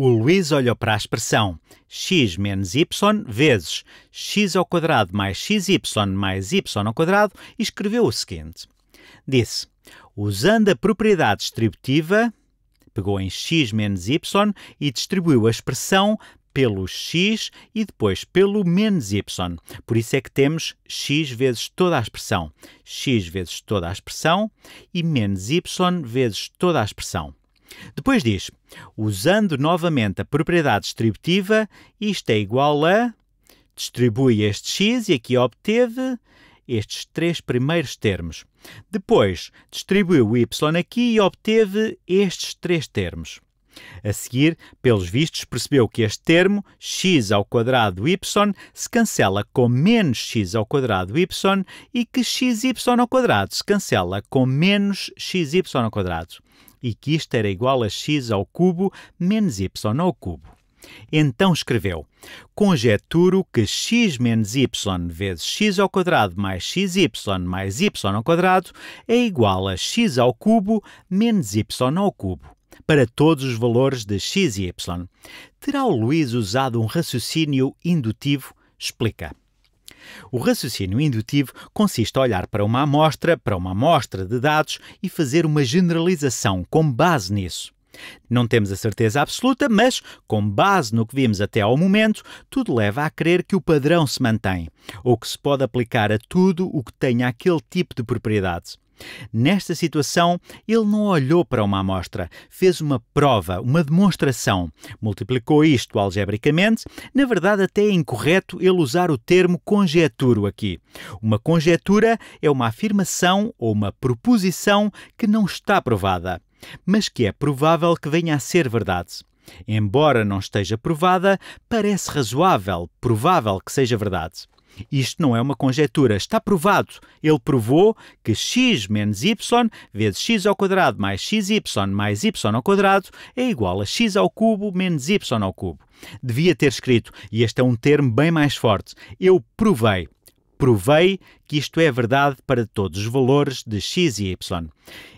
O Luís olhou para a expressão x menos y vezes x² mais xy mais y² e escreveu o seguinte. Disse, usando a propriedade distributiva, pegou em x menos y e distribuiu a expressão pelo x e depois pelo menos y. Por isso é que temos x vezes toda a expressão e menos y vezes toda a expressão. Depois diz, usando novamente a propriedade distributiva, isto é igual a... Distribui este x e aqui obteve estes três primeiros termos. Depois, distribuiu o y aqui e obteve estes três termos. A seguir, pelos vistos, percebeu que este termo, x² y, se cancela com menos x² y e que xy² se cancela com menos xy², e que isto era igual a x³ menos y³. Então escreveu, conjeturo que x menos y vezes x² mais xy mais y² é igual a x³ menos y³. Para todos os valores de x e y. Terá o Luís usado um raciocínio indutivo? Explica. O raciocínio indutivo consiste em olhar para uma amostra de dados e fazer uma generalização com base nisso. Não temos a certeza absoluta, mas, com base no que vimos até ao momento, tudo leva a crer que o padrão se mantém, ou que se pode aplicar a tudo o que tenha aquele tipo de propriedade. Nesta situação, ele não olhou para uma amostra, fez uma prova, uma demonstração, multiplicou isto algebricamente. Na verdade, até é incorreto ele usar o termo conjeturo aqui. Uma conjetura é uma afirmação ou uma proposição que não está provada, mas que é provável que venha a ser verdade. Embora não esteja provada, parece razoável, provável que seja verdade. Isto não é uma conjetura, está provado. Ele provou que x menos y vezes x² mais xy mais y² é igual a x³ menos y³. Devia ter escrito, e este é um termo bem mais forte, eu provei. Provei que isto é verdade para todos os valores de x e y.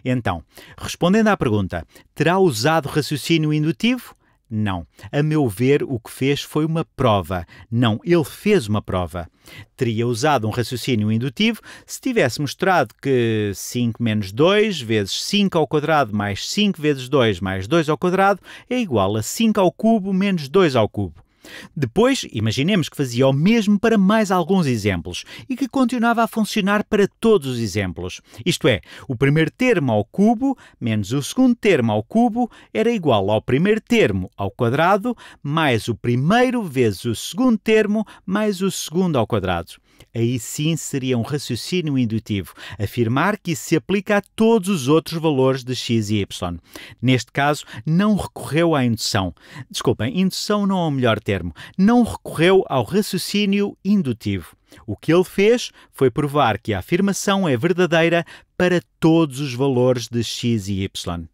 Então, respondendo à pergunta, terá usado raciocínio indutivo? Não. A meu ver, o que fez foi uma prova. Não, ele fez uma prova. Teria usado um raciocínio indutivo se tivesse mostrado que 5 menos 2 vezes 5² mais 5 vezes 2 mais 2² é igual a 5³ menos 2³. Depois, imaginemos que fazia o mesmo para mais alguns exemplos e que continuava a funcionar para todos os exemplos. Isto é, o primeiro termo ao cubo menos o segundo termo ao cubo era igual ao primeiro termo ao quadrado mais o primeiro vezes o segundo termo mais o segundo ao quadrado. Aí sim seria um raciocínio indutivo, afirmar que isso se aplica a todos os outros valores de x e y. Neste caso, não recorreu à indução. Desculpem, indução não é o melhor termo. Não recorreu ao raciocínio indutivo. O que ele fez foi provar que a afirmação é verdadeira para todos os valores de x e y.